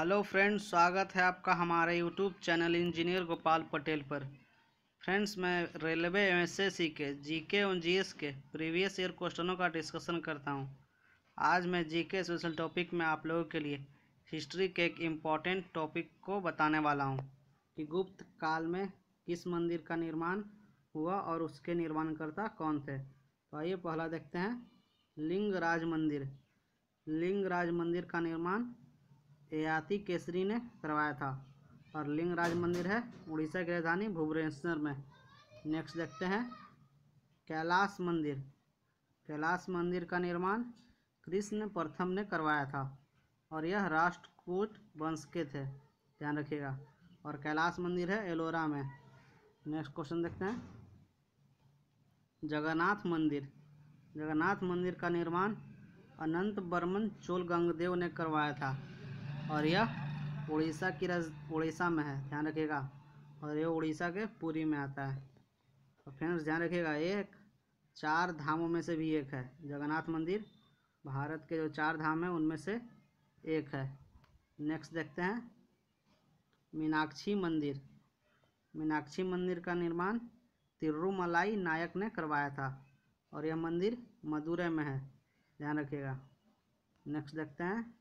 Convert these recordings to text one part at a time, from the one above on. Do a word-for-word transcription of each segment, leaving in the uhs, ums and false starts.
Hello friends, स्वागत है आपका हमारे YouTube channel engineer Gopal Patel पर। फ्रेंड्स, मैं रेलवे एसएससी के जीके और जीएस के प्रीवियस ईयर क्वेश्चनों का डिस्कशन करता हूं। आज मैं जीके स्पेशल टॉपिक में आप लोगों के लिए हिस्ट्री के एक इम्पॉर्टेंट टॉपिक को बताने वाला हूं कि गुप्त काल में किस मंदिर का निर्माण हुआ और उसके निर्माणकर्ता कौन थे। तो आइए पहला देखते हैं लिंगराज मंदिर। लिंगराज मंदिर का निर्माण एयाति केसरी ने करवाया था और लिंगराज मंदिर है उड़ीसा की राजधानी भुवनेश्वर में। नेक्स्ट देखते हैं कैलाश मंदिर। कैलाश मंदिर का निर्माण कृष्ण प्रथम ने करवाया था और यह राष्ट्रकूट वंश के थे, ध्यान रखिएगा। और कैलाश मंदिर है एलोरा में। नेक्स्ट क्वेश्चन देखते हैं जगन्नाथ मंदिर। जगन्नाथ मंदिर का निर्माण अनंत बर्मन चोल गंगदेव ने करवाया था और यह उड़ीसा की राज उड़ीसा में है, ध्यान रखिएगा। और यह उड़ीसा के पुरी में आता है। और फ्रेंड्स ध्यान रखिएगा, एक चार धामों में से भी एक है जगन्नाथ मंदिर। भारत के जो चार धाम हैं उनमें से एक है। नेक्स्ट देखते हैं मीनाक्षी मंदिर। मीनाक्षी मंदिर का निर्माण तिरुमलाई नायक ने करवाया था और यह मंदिर मदुरै में है, ध्यान रखिएगा। नेक्स्ट देखते हैं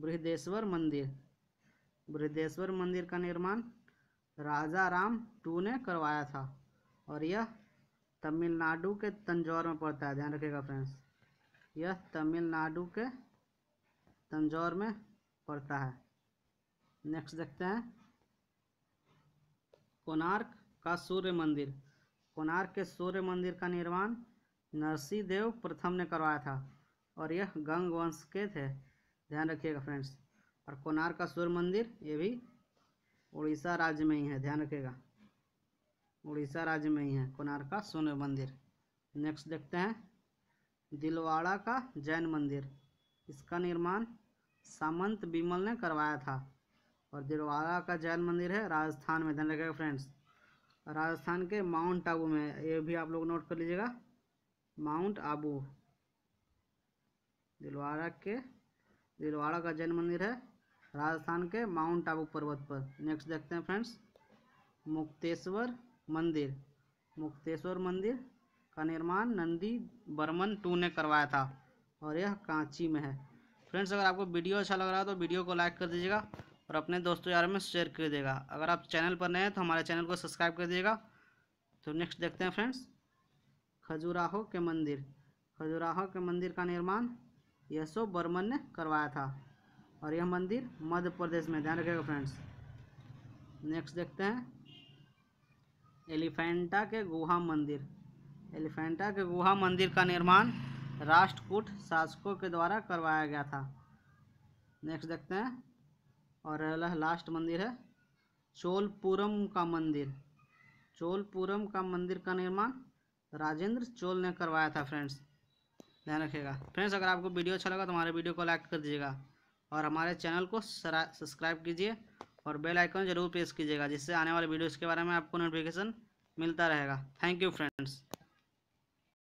बृहदेश्वर मंदिर। बृहदेश्वर मंदिर का निर्माण राजा राम टू ने करवाया था और यह तमिलनाडु के तंजौर में पड़ता है, ध्यान रखिएगा फ्रेंड्स। यह तमिलनाडु के तंजौर में पड़ता है। नेक्स्ट देखते हैं कोणार्क का सूर्य मंदिर। कोणार्क के सूर्य मंदिर का निर्माण नरसिंह देव प्रथम ने करवाया था और यह गंग वंश के थे, ध्यान रखिएगा फ्रेंड्स। और कोणार्क का सूर्य मंदिर ये भी उड़ीसा राज्य में ही है, ध्यान रखिएगा। उड़ीसा राज्य में ही है कोणार्क का सूर्य मंदिर। नेक्स्ट देखते हैं दिलवाड़ा का जैन मंदिर। इसका निर्माण सामंत बिमल ने करवाया था और दिलवाड़ा का जैन मंदिर है राजस्थान में, ध्यान रखिएगा फ्रेंड्स। राजस्थान के माउंट आबू में, ये भी आप लोग नोट कर लीजिएगा, माउंट आबू। दिलवाड़ा के दिलवाड़ा का जैन मंदिर है राजस्थान के माउंट आबू पर्वत पर। नेक्स्ट देखते हैं फ्रेंड्स मुक्तेश्वर मंदिर। मुक्तेश्वर मंदिर का निर्माण नंदी बर्मन टू ने करवाया था और यह कांची में है। फ्रेंड्स, अगर आपको वीडियो अच्छा लग रहा है तो वीडियो को लाइक कर दीजिएगा और अपने दोस्तों यार में शेयर कर दीजिएगा। अगर आप चैनल पर नए हैं तो हमारे चैनल को सब्सक्राइब कर दीजिएगा। तो नेक्स्ट देखते हैं फ्रेंड्स खजुराहो के मंदिर। खजुराहो के मंदिर का निर्माण यशो बर्मन ने करवाया था और यह मंदिर मध्य प्रदेश में, ध्यान रखिएगा फ्रेंड्स। नेक्स्ट देखते हैं एलिफेंटा के गुहा मंदिर। एलिफेंटा के गुहा मंदिर का निर्माण राष्ट्रकूट शासकों के द्वारा करवाया गया था। नेक्स्ट देखते हैं और अगला लास्ट मंदिर है चोलपुरम का मंदिर। चोलपुरम का मंदिर का निर्माण राजेंद्र चोल ने करवाया था, फ्रेंड्स ध्यान रखिएगा। फ्रेंड्स, अगर आपको वीडियो अच्छा लगा तो हमारे वीडियो को लाइक कर दीजिएगा और हमारे चैनल को सब्सक्राइब कीजिए और बेल आइकन जरूर प्रेस कीजिएगा, जिससे आने वाले वीडियोस के बारे में आपको नोटिफिकेशन मिलता रहेगा। Thank you friends.